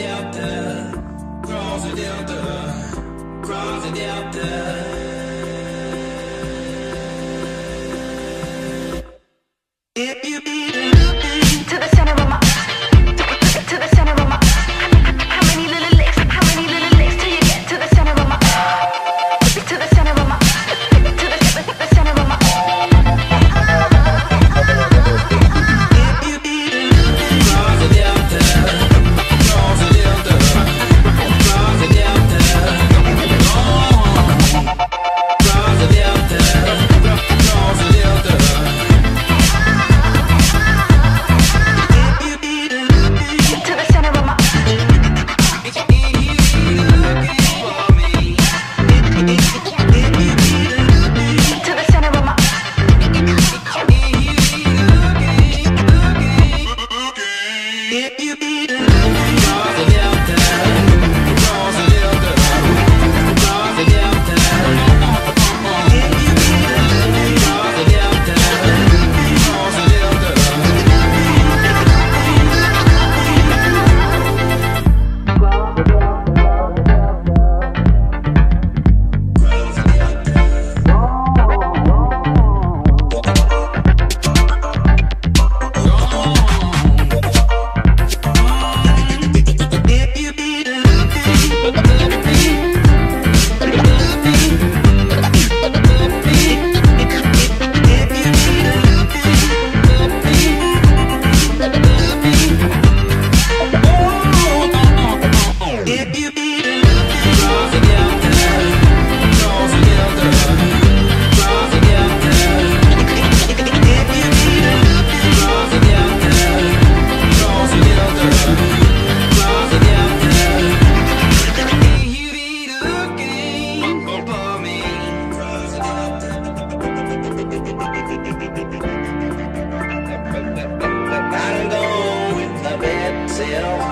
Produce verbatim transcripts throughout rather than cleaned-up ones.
delta, cross the delta, cross the delta. If you be looping to the center of my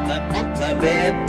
the bed